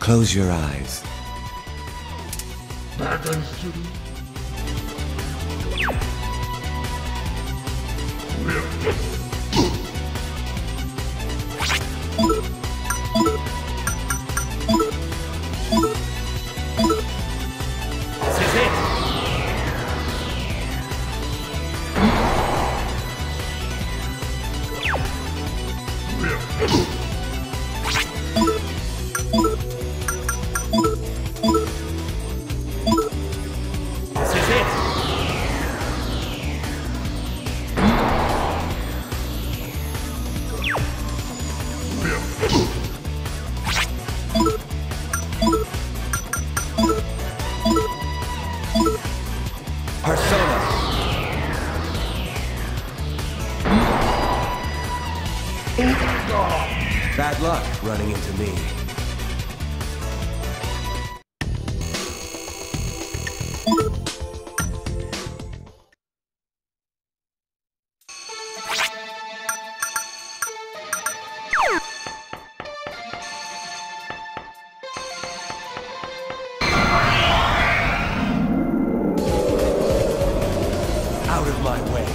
Close your eyes. Bad luck running into me. Out of my way.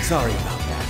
Sorry about that.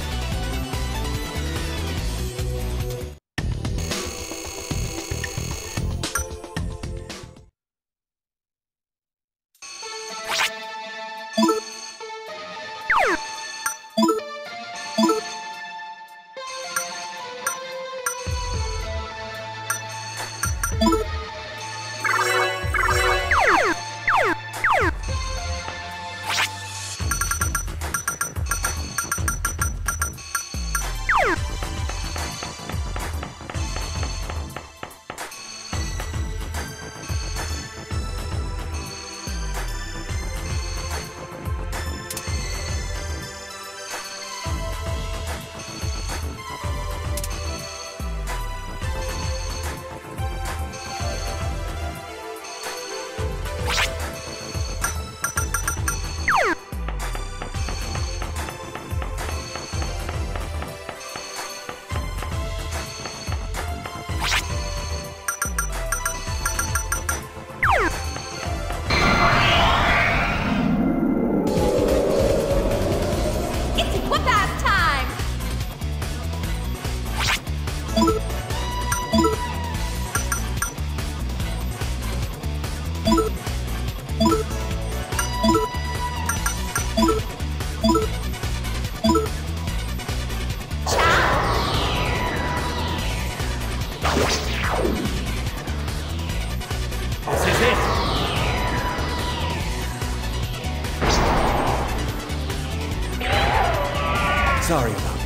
Sorry about that.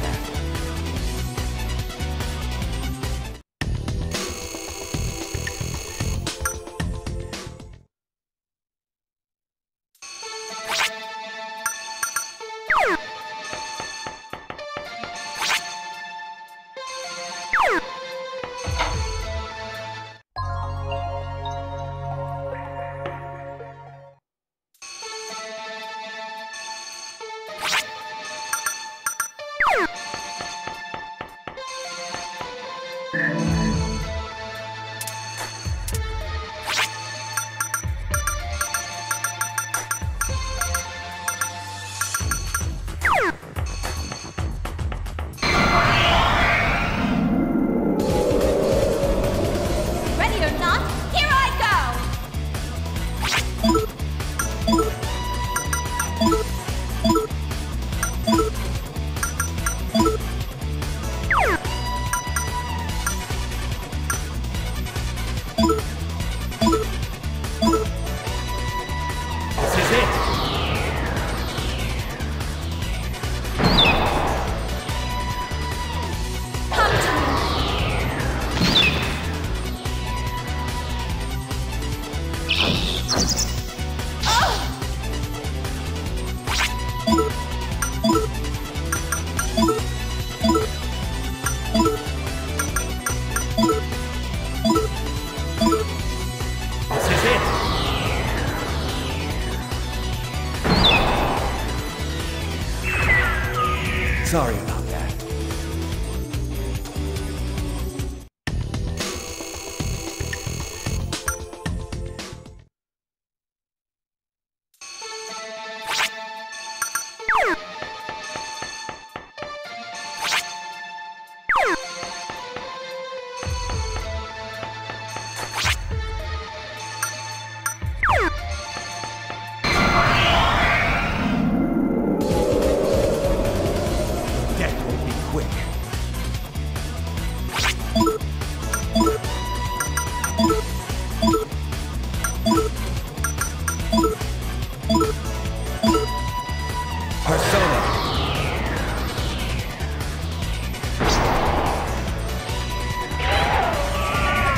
Sorry about that.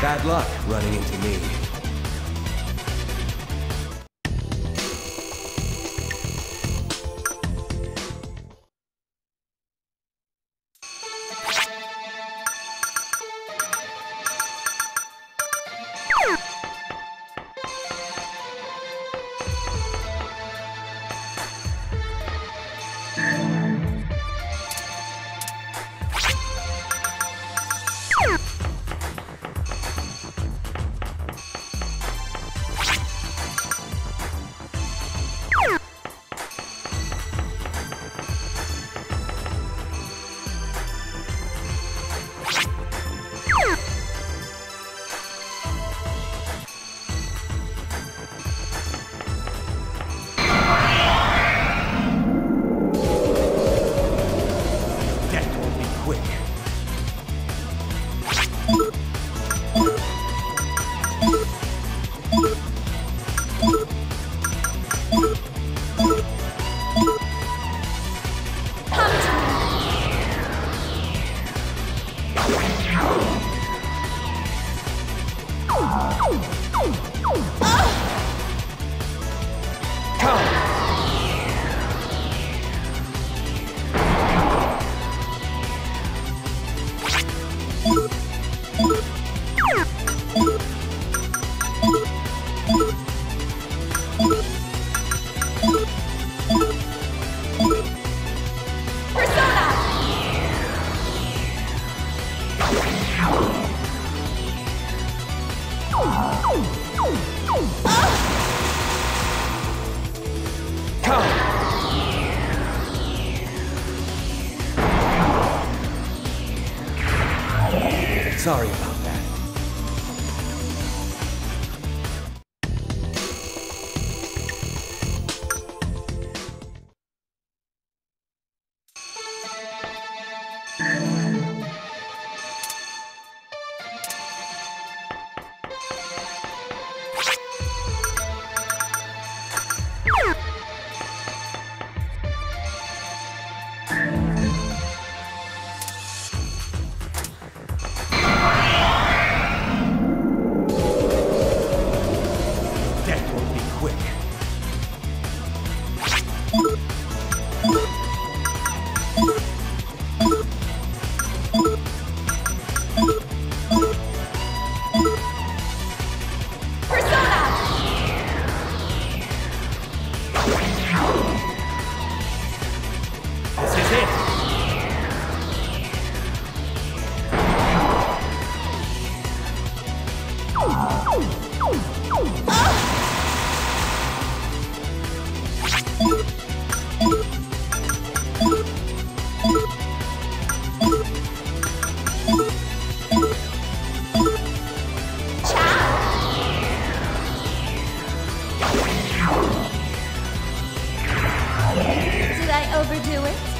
Bad luck running into me. Sorry about that. Did I overdo it?